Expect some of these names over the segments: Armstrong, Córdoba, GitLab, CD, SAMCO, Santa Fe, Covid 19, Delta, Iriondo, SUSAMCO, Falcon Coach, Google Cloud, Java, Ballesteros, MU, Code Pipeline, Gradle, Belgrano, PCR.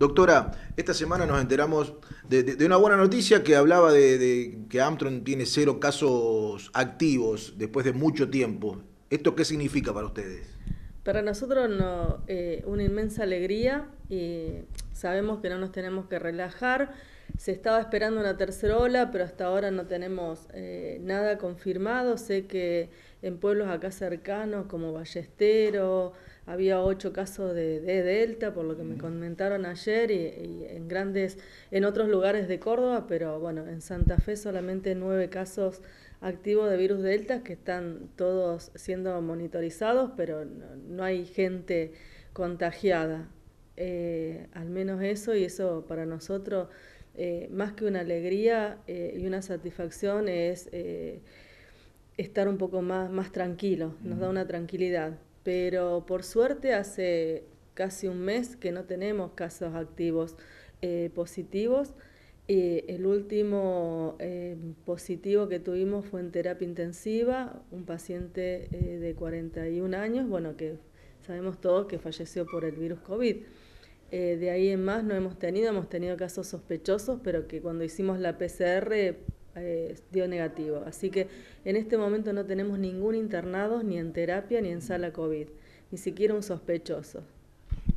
Doctora, esta semana nos enteramos de una buena noticia que hablaba de que Armstrong tiene 0 casos activos después de mucho tiempo. ¿Esto qué significa para ustedes? Para nosotros no, una inmensa alegría. Sabemos que no nos tenemos que relajar. Se estaba esperando una tercera ola, pero hasta ahora no tenemos nada confirmado. Sé que en pueblos acá cercanos como Ballesteros, había 8 casos de Delta, por lo que me comentaron ayer, y en otros lugares de Córdoba, pero bueno, en Santa Fe solamente 9 casos activos de virus Delta, que están todos siendo monitorizados, pero no hay gente contagiada. Al menos eso, y eso para nosotros, más que una alegría y una satisfacción, es estar un poco más tranquilos, nos da una tranquilidad. Pero por suerte hace casi un mes que no tenemos casos activos positivos. El último positivo que tuvimos fue en terapia intensiva, un paciente de 41 años, bueno, que sabemos todos que falleció por el virus COVID. De ahí en más no hemos tenido casos sospechosos, pero que cuando hicimos la PCR dio negativo. Así que en este momento no tenemos ningún internado, ni en terapia, ni en sala COVID, ni siquiera un sospechoso.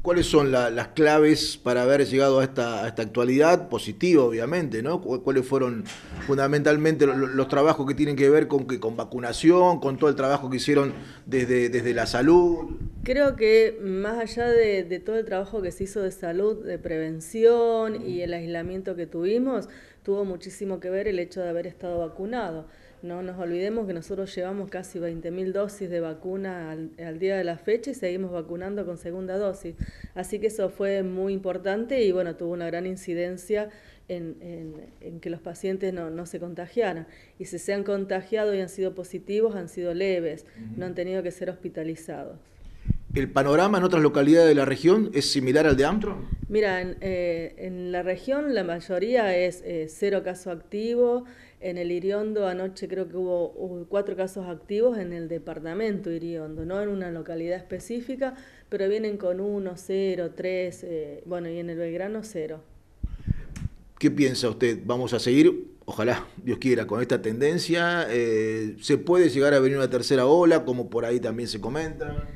¿Cuáles son las claves para haber llegado a esta actualidad? Positivo, obviamente, ¿no? ¿Cuáles fueron fundamentalmente los trabajos que tienen que ver con vacunación, con todo el trabajo que hicieron desde la salud? Creo que más allá de todo el trabajo que se hizo de salud, de prevención y el aislamiento que tuvimos, tuvo muchísimo que ver el hecho de haber estado vacunado. No nos olvidemos que nosotros llevamos casi 20.000 dosis de vacuna al día de la fecha y seguimos vacunando con segunda dosis. Así que eso fue muy importante y bueno, tuvo una gran incidencia en que los pacientes no se contagiaran. Y si se han contagiado y han sido positivos, han sido leves, no han tenido que ser hospitalizados. ¿El panorama en otras localidades de la región es similar al de Armstrong? Mira, en la región la mayoría es 0 casos activos. En el Iriondo anoche creo que hubo 4 casos activos en el departamento Iriondo, no en una localidad específica, pero vienen con 1, 0, 3, bueno, y en el Belgrano 0. ¿Qué piensa usted? ¿Vamos a seguir? Ojalá, Dios quiera, con esta tendencia. ¿Se puede llegar a venir una tercera ola, como por ahí también se comenta?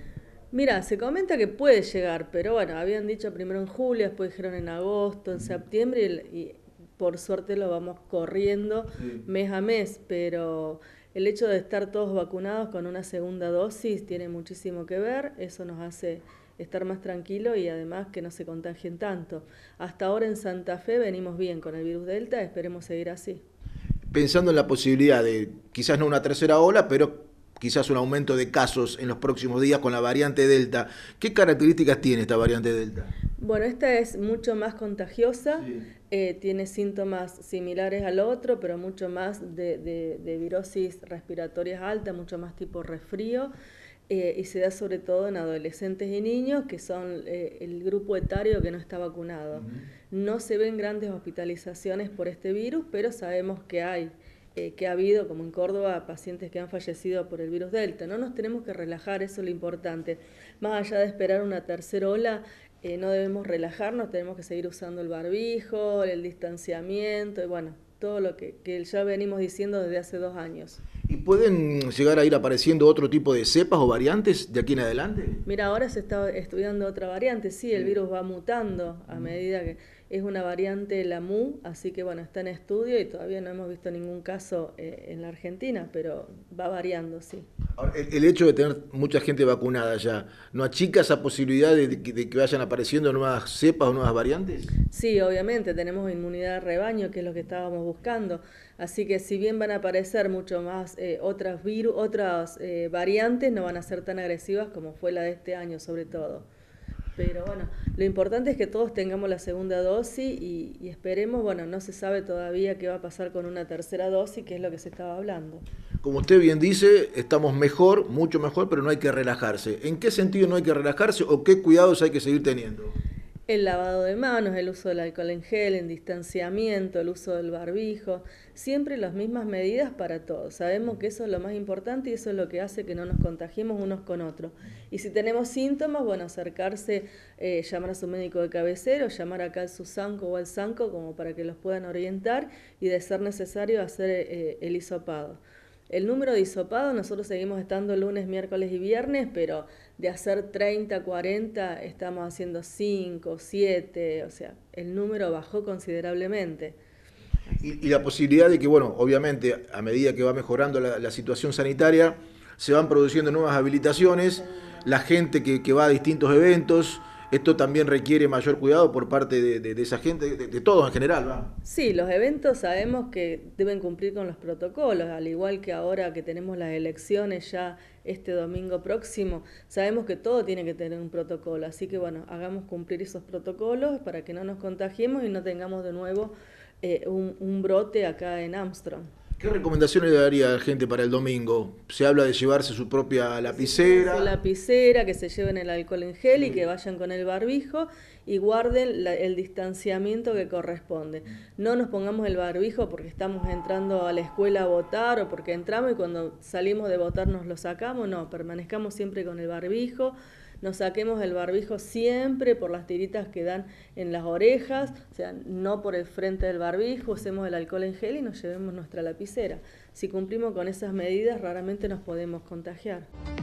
Mira, se comenta que puede llegar, pero bueno, habían dicho primero en julio, después dijeron en agosto, en septiembre, y por suerte lo vamos corriendo mes a mes, pero el hecho de estar todos vacunados con una segunda dosis tiene muchísimo que ver, eso nos hace estar más tranquilos y además que no se contagien tanto. Hasta ahora en Santa Fe venimos bien con el virus Delta, esperemos seguir así. Pensando en la posibilidad de, quizás no una tercera ola, pero quizás un aumento de casos en los próximos días con la variante Delta. ¿Qué características tiene esta variante Delta? Bueno, esta es mucho más contagiosa, sí. Tiene síntomas similares al otro, pero mucho más de virosis respiratorias altas, mucho más tipo resfrío, y se da sobre todo en adolescentes y niños, que son el grupo etario que no está vacunado. No se ven grandes hospitalizaciones por este virus, pero sabemos que hay. Que ha habido, como en Córdoba, pacientes que han fallecido por el virus Delta. No nos tenemos que relajar, eso es lo importante. Más allá de esperar una tercera ola, no debemos relajarnos, tenemos que seguir usando el barbijo, el distanciamiento, y bueno, todo lo que ya venimos diciendo desde hace 2 años. ¿Y pueden llegar a ir apareciendo otro tipo de cepas o variantes de aquí en adelante? Mira, ahora se está estudiando otra variante, sí, el virus va mutando a medida que... Es una variante, la MU, así que bueno, está en estudio y todavía no hemos visto ningún caso en la Argentina, pero va variando, sí. Ahora, el hecho de tener mucha gente vacunada ya, ¿no achica esa posibilidad de que vayan apareciendo nuevas cepas o nuevas variantes? Sí, obviamente, tenemos inmunidad de rebaño, que es lo que estábamos buscando. Así que si bien van a aparecer mucho más otras variantes, no van a ser tan agresivas como fue la de este año, sobre todo. Pero bueno, lo importante es que todos tengamos la segunda dosis y esperemos, bueno, no se sabe todavía qué va a pasar con una tercera dosis, que es lo que se estaba hablando. Como usted bien dice, estamos mejor, mucho mejor, pero no hay que relajarse. ¿En qué sentido no hay que relajarse o qué cuidados hay que seguir teniendo? el lavado de manos, el uso del alcohol en gel, el distanciamiento, el uso del barbijo, siempre las mismas medidas para todos. Sabemos que eso es lo más importante y eso es lo que hace que no nos contagiemos unos con otros. Y si tenemos síntomas, bueno, acercarse, llamar a su médico de cabecera, llamar acá al SUSAMCO o al SAMCO como para que los puedan orientar y de ser necesario hacer el hisopado. El número de hisopados, nosotros seguimos estando lunes, miércoles y viernes, pero de hacer 30, 40, estamos haciendo 5, 7, o sea, el número bajó considerablemente. Y la posibilidad de que, bueno, obviamente, a medida que va mejorando la situación sanitaria, se van produciendo nuevas habilitaciones, la gente que va a distintos eventos. Esto también requiere mayor cuidado por parte de esa gente, de todos en general, ¿va? Sí, los eventos sabemos que deben cumplir con los protocolos, al igual que ahora que tenemos las elecciones ya este domingo próximo, sabemos que todo tiene que tener un protocolo, así que bueno, hagamos cumplir esos protocolos para que no nos contagiemos y no tengamos de nuevo un brote acá en Armstrong. ¿Qué recomendaciones le daría a la gente para el domingo? Se habla de llevarse su propia lapicera. Su lapicera, que se lleven el alcohol en gel y que vayan con el barbijo y guarden el distanciamiento que corresponde. No nos pongamos el barbijo porque estamos entrando a la escuela a votar o porque entramos y cuando salimos de votar nos lo sacamos. No, permanezcamos siempre con el barbijo. Nos saquemos el barbijo siempre por las tiritas que dan en las orejas, o sea, no por el frente del barbijo, usemos el alcohol en gel y nos llevemos nuestra lapicera. Si cumplimos con esas medidas, raramente nos podemos contagiar.